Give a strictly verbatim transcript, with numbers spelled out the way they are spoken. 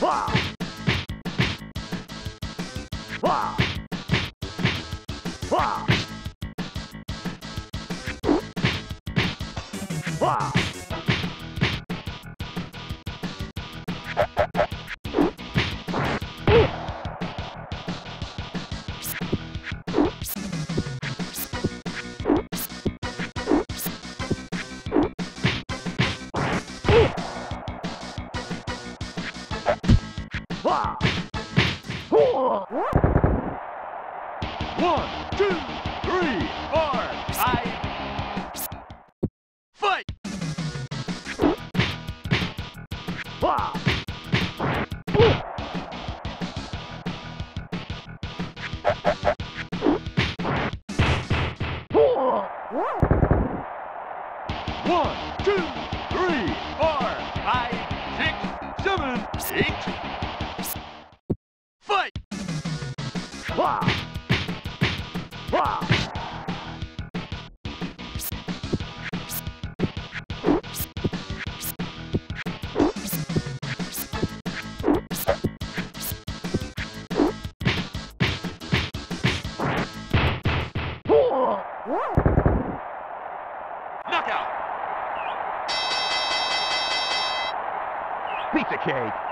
Knockout! Piece of cake!